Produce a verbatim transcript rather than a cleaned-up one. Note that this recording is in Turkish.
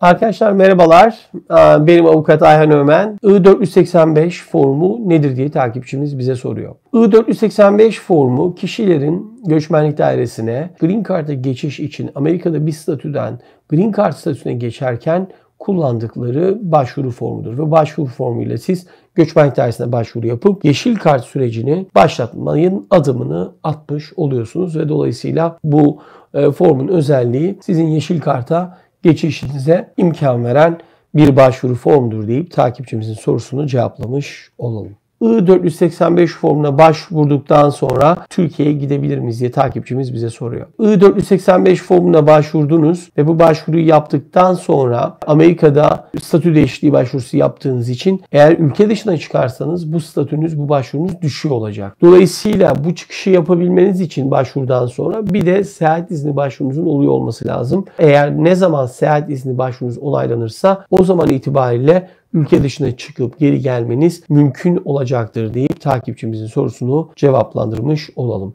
Arkadaşlar merhabalar, benim avukat Ayhan Öğmen. I dört yüz seksen beş formu nedir diye takipçimiz bize soruyor. I dört yüz seksen beş formu kişilerin göçmenlik dairesine Green Card'a geçiş için Amerika'da bir statüden Green Card statüsüne geçerken kullandıkları başvuru formudur. Ve başvuru formuyla siz göçmenlik dairesine başvuru yapıp yeşil kart sürecini başlatmanın adımını atmış oluyorsunuz. Ve dolayısıyla bu formun özelliği sizin yeşil karta geçişinize imkan veren bir başvuru formudur deyip takipçimizin sorusunu cevaplamış olalım. I dört yüz seksen beş formuna başvurduktan sonra Türkiye'ye gidebilir miyiz diye takipçimiz bize soruyor. I dört yüz seksen beş formuna başvurdunuz ve bu başvuruyu yaptıktan sonra Amerika'da statü değişikliği başvurusu yaptığınız için eğer ülke dışına çıkarsanız bu statünüz, bu başvurunuz düşüyor olacak. Dolayısıyla bu çıkışı yapabilmeniz için başvurudan sonra bir de seyahat izni başvurunuzun oluyor olması lazım. Eğer ne zaman seyahat izni başvurunuz onaylanırsa o zaman itibariyle ülke dışına çıkıp geri gelmeniz mümkün olacaktır deyip takipçimizin sorusunu cevaplandırmış olalım.